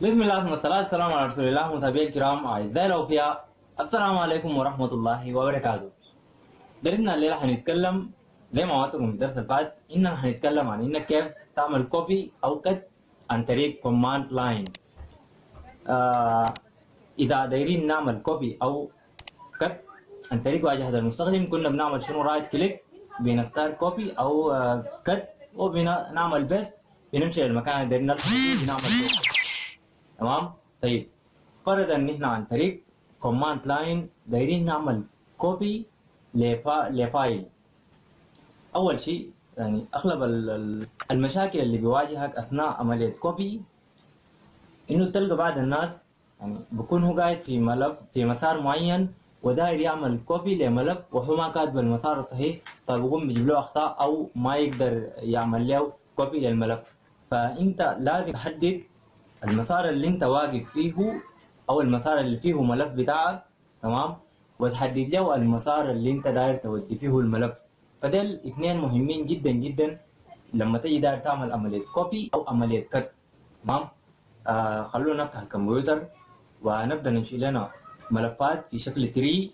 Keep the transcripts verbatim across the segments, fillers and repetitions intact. बिस्मिल्लाह अस्सलाम वालेकुम मुताबिल किराम अज़ाइल ओफिया अस्सलाम वालेकुम वरहमतुल्लाहि वबरकातुहू। درسنا الليلة هنتكلم زي ما وعدتكم في الدرس اللي فات إننا هنتكلم عن إنك كيف تعمل كوبي أو كت عن طريق كوماند لاين. آه إذا دايرين نعمل كوبي أو كت عن طريق واجهة المستخدم كنا بنعمل شنو؟ رايت كليك، بنختار كوبي أو كت وبنعمل بيست، بنمشي للمكان اللي دايرين نلحق فيه بنعمل كوبي. تمام؟ طيب فرضا إن إحنا عن طريق كوماند لاين دايرين نعمل كوبي لفا... لفايل. أول شيء يعني أغلب المشاكل اللي بيواجهك أثناء عملية كوبي إنه تلقى بعض الناس يعني بكون هو قاعد في ملف في مسار معين وداير يعمل كوبي لملف وهو ما كاتب المسار الصحيح، فبقوم بيجيب له أخطاء أو ما يقدر يعمل له كوبي للملف. فأنت لازم تحدد المسار اللي أنت واقف فيه أو المسار اللي فيه ملف بتاعك، تمام؟ وتحدد له المسار اللي أنت داير تودي فيه الملف. فده الاثنين مهمين جدا جدا لما تيجي داير تعمل عملية كوبي أو عملية كت. تمام؟ آه خلونا نفتح الكمبيوتر ونبدأ ننشئ لنا ملفات في شكل ثري،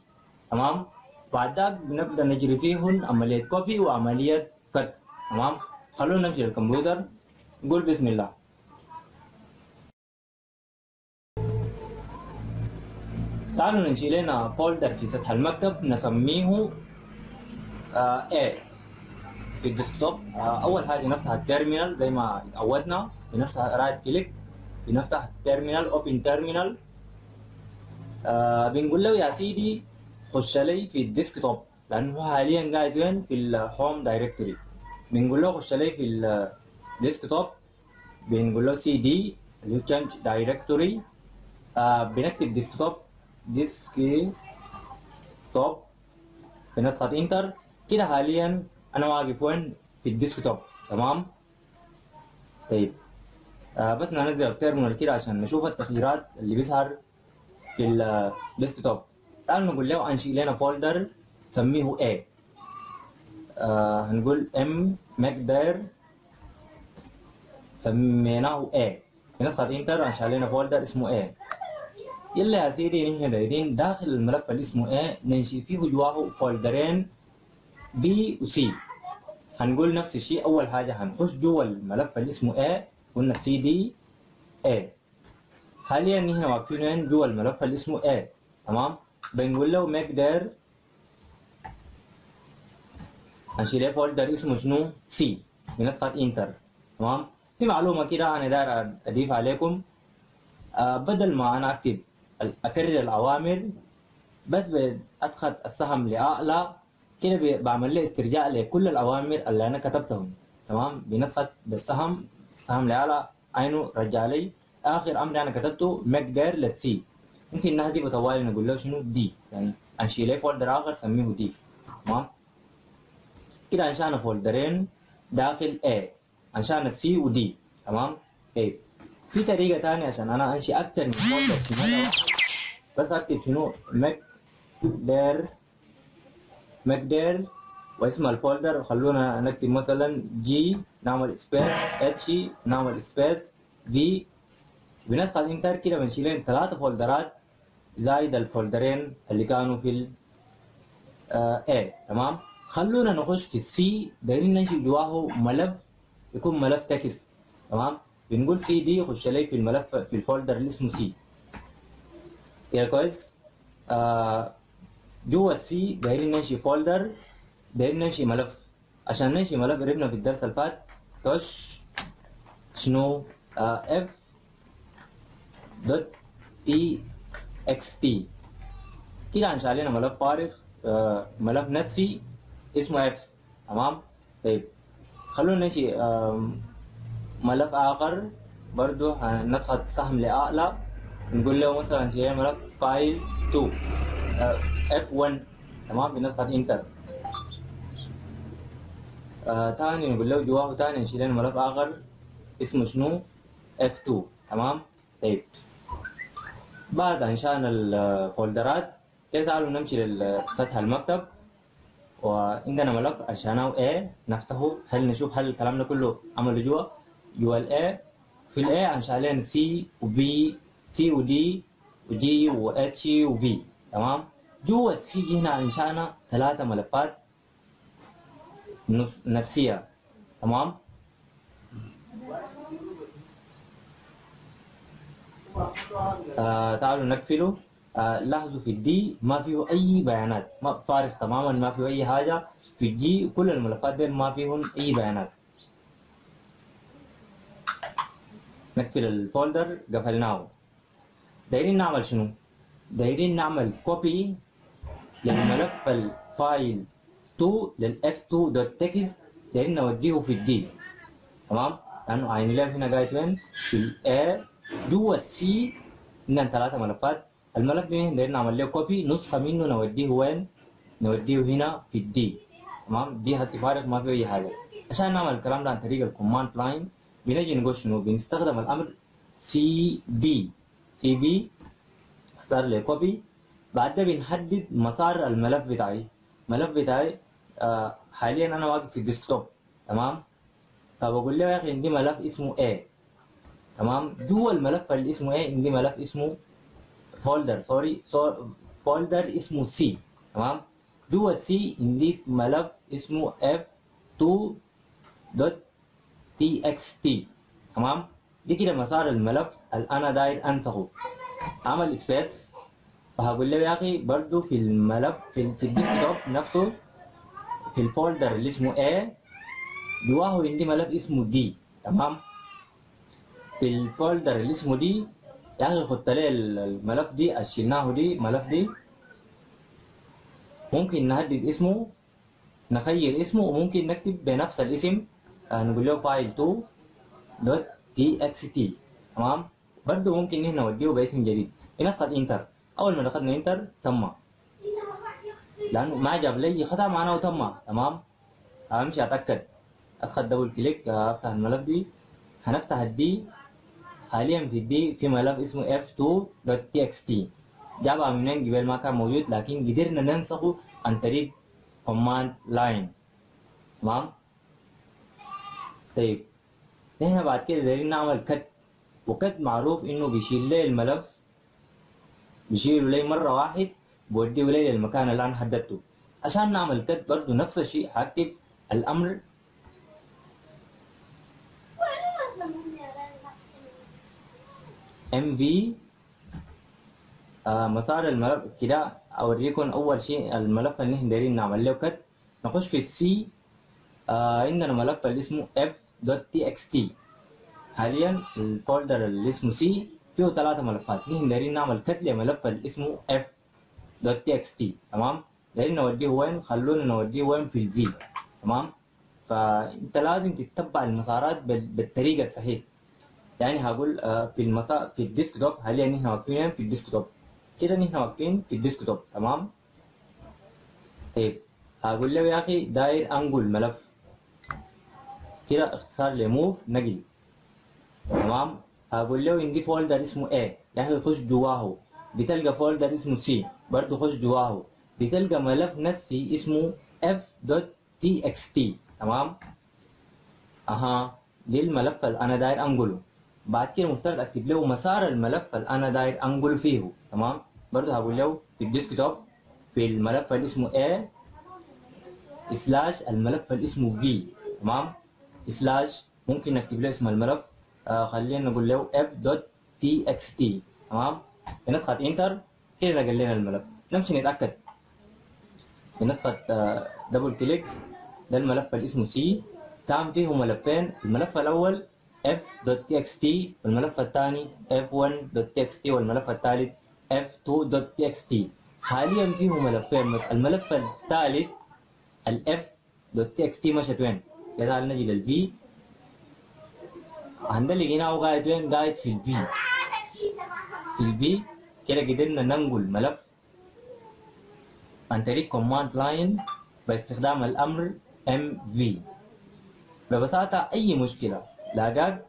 تمام؟ بعد ذاك بنبدأ نجري فيهن عملية كوبي وعملية كت، تمام؟ خلونا نمشي للكمبيوتر نقول بسم الله. تعالوا ننشئ لنا فولدر في سطح المكتب نسميه آه ايه في الديسكتوب. آه اول حاجه نفتح التيرمينال زي ما اتعودنا، بنفتح رايت كليك، بنفتح التيرمينال اوبن تيرمينال. آه بنقول له يا سيدي خش لي في الديسكتوب لانه هو حاليا قاعد وين؟ في الهوم دايركتوري. بنقول له خش لي في الديسكتوب، بنقول له سي دي اللي هو تشينج دايركتوري. آه بنكتب ديسكتوب ديسكتوب بنضغط انتر. كده حاليا انا واقف وين؟ في الديسكتوب، تمام؟ طيب آه بس ننزل التيرمينال كده عشان نشوف التغييرات اللي بيظهر في الديسكتوب. تعال نقول له انشئ لنا فولدر سميه ايه. آه هنقول ام مقدر سميناه ايه، بنضغط انتر انشئ لنا فولدر اسمه ايه. يلا يا سيدي نحن دايرين داخل الملف اللي اسمه ايه ننشئ فيه جواه فولدرين بي وسي. هنقول نفس الشيء، أول حاجة هنخش جوا الملف اللي اسمه A قلنا سي دي A. حاليا هنا واقفين جوا الملف اللي اسمه A، تمام؟ بنقول له مقدر هنشيل فولدر اسمه شنو؟ C، بنضغط انتر، تمام؟ في معلومة كده أنا داير أضيف عليكم. أه بدل ما أنا أكتب أكرر الأوامر بس بأدخل السهم لأعلى كده بعمل له استرجاع لكل الاوامر اللي انا كتبتهم، تمام؟ بنضغط بالسهم السهم اللي على عينه رجع لي اخر امر انا كتبته مقدار للسي. ممكن نهدي طوالي نقول له شنو؟ دي، يعني انشئ لي فولدر اخر سميه دي، تمام؟ كده انشانا فولدرين داخل ايه، انشانا سي ودي، تمام؟ طيب في طريقه ثانيه عشان انا انشئ اكثر من فولدر في مره واحده، بس اكتب شنو؟ مقدار مقدار واسم الفولدر، وخلونا نكتب مثلا جي، نعمل سبيس اتش، نعمل سبيس في، بنضغط انتر. كده بنشيلين ثلاثة فولدرات زائد الفولدرين اللي كانوا في ال ايه، تمام؟ خلونا نخش في السي، دايرين ننشئ جواه ملف يكون ملف تكست، تمام؟ بنقول سي دي خش لي في الملف في الفولدر اللي اسمه سي. كده كويس؟ آه جوا السي دايرين ننشئ فولدر، دايرين ننشئ ملف. عشان ننشئ ملف قريبنا في الدرس اللي فات تش شنو؟ اف دوت تي اكس تي. كده هنشعل لنا ملف فارغ، آه ملف نفسي اسمه اف، تمام؟ طيب خلونا ننشئ آه ملف اخر برضو. هنضغط سهم لاعلى، نقول له مثلا شيء ملف فايل اتنين آه اف واحد، تمام؟ بنضغط انتر. آه تاني نقول له جواه تاني نشيل لنا ملف اخر اسمه شنو؟ اف اتنين، تمام؟ طيب بعد انشانا الفولدرات كده تعالوا نمشي لسطح المكتب وعندنا ملف انشاناه ايه، نفتحه. هل نشوف هل الكلام ده كله عمله جوا جوا الايه في الايه أنا شايلين سي وبي سي ودي وجي واتش وفي. تمام؟ جوا السي دي هنا انشأنا ثلاثة ملفات نفسية. تمام؟ آه تعالوا نقفله. آه لاحظوا في الدي ما فيه أي بيانات، ما فارغ تماما، ما فيه أي حاجة. في الجي كل الملفات دي ما فيهم أي بيانات. نقفل الفولدر، قفلناه. دايرين نعمل شنو؟ دايرين نعمل كوبي للملف الفايل اتنين للf2.txt، دايرين نوديه في الدي. تمام؟ لأنه عين الله هنا قاعد وين؟ في الA. جوا السي عندنا ثلاثة ملفات، الملف ده دايرين نعمل له كوبي، نسخة منه نوديه وين؟ نوديه هنا في الدي. تمام؟ دي هسي فارق ما فيه أي حاجة. عشان نعمل الكلام ده عن طريق الكوماند لاين بنجي نقول شنو؟ بنستخدم الأمر سي بي. سي بي اختار لي كوبي، بعد ده بنحدد مسار الملف بتاعي. الملف بتاعي آه حاليا أنا واقف في الديسكتوب. تمام؟ فبقول له يا أخي عندي ملف اسمه A. تمام؟ جوا الملف اللي اسمه A عندي ملف اسمه فولدر سوري فولدر اسمه C. تمام؟ جوا C عندي ملف اسمه اف2.txt. تمام؟ دي كده مسار الملف اللي أنا داير أنسخه. عمل سبيس، فهقول له يا أخي برضه في الملف في, في الديسكتوب نفسه في الفولدر اللي اسمه A جواه عندي ملف اسمه D. تمام؟ في الفولدر اللي اسمه دي يعني خدت لي الملف دي، اشيلناه دي ملف دي، ممكن نحدد اسمه، نخير اسمه، وممكن نكتب بنفس الاسم، نقول له فايل اتنين.txt. تمام؟ برضه ممكن هنا نوديه باسم جديد. بنضغط انتر، اول ما ضغطنا انتر تم، لانه ما جاب لي خدها معنا وتم. تمام؟ همشي اتاكد، ادخل دبل كليك، افتح الملف دي، هنفتح الدي. حاليا في الدي في ملف اسمه اف2.txt، جابها منين؟ قبل ما كان موجود، لكن قدرنا ننسخه عن طريق كوماند لاين. تمام؟ طيب هنا بعد كده دايرين نعمل كت، وكت معروف انه بيشيل لي الملف، بيشيله لي مرة واحد بوديه لي للمكان اللي انا حددته. عشان نعمل كت برضه نفس الشيء، هكتب الامر mv. آه مسار الملف كده اوريكم. اول شيء الملف اللي احنا دايرين نعمل له كت، نخش في السي، عندنا آه ملف اللي اسمه f.txt. حاليا الفولدر اللي اسمه سي فيه ثلاثة ملفات، احنا دايرين نعمل كت لملف اللي اسمه f.txt. تمام؟ دايرين نوديه وين؟ خلونا نوديه وين؟ في الفي. تمام؟ فانت لازم تتبع المسارات بالطريقة الصحيحة. يعني هقول في المسار في الديسكتوب، حاليا نحن واقفين في الديسكتوب، كده نحن واقفين في الديسكتوب. تمام؟ طيب هقول له يا اخي داير انقل ملف، كده اختصار لموف نقل. تمام؟ هقول له عندي فولدر اسمه A، يا اخي خش جواه بتلقى فولدر اسمه C، برضه خش جواه بتلقى ملف نفسي اسمه f.txt. تمام؟ اها دي الملف اللي انا داير انقله. بعد كده مفترض اكتب له مسار الملف اللي انا داير انقل فيه. تمام؟ برضه هقول له في الديسكتوب في الملف اللي اسمه A سلاش الملف اللي اسمه V. تمام؟ سلاش ممكن نكتب له اسم الملف، آه خلينا نقول له f.txt. تمام؟ بنضغط انتر، كده لقى لنا الملف. نمشي نتاكد، بنضغط آه دبل كليك، ده الملف اللي اسمه C. تعمل فيه ملفين، الملف الاول f.txt والملف الثاني f one.txt والملف الثالث f two.txt. حاليا فيه ملفين، الملف الثالث ال f.txt مشت وين؟ تعال نجي لل v، عندنا لقيناه قاعد وين؟ قاعد في ال v. في ال v كده قدرنا ننقل ملف عن طريق كوماند لاين باستخدام الامر mv. ببساطة أي مشكلة لاقاك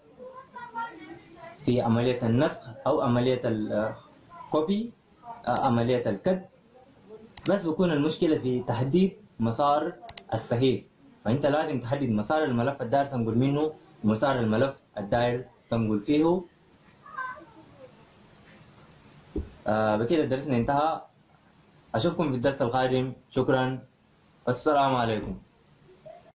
في عملية النسخ أو عملية الكوبي، عملية الكت، بس بكون المشكلة في تحديد مسار الصحيح. فأنت لازم تحدد مسار الملف الداير تنقل منه ومسار الملف الداير طب قلتيه اهو. آه بكده درسنا انتهى. اشوفكم في الدرس القادم. شكرا، السلام عليكم.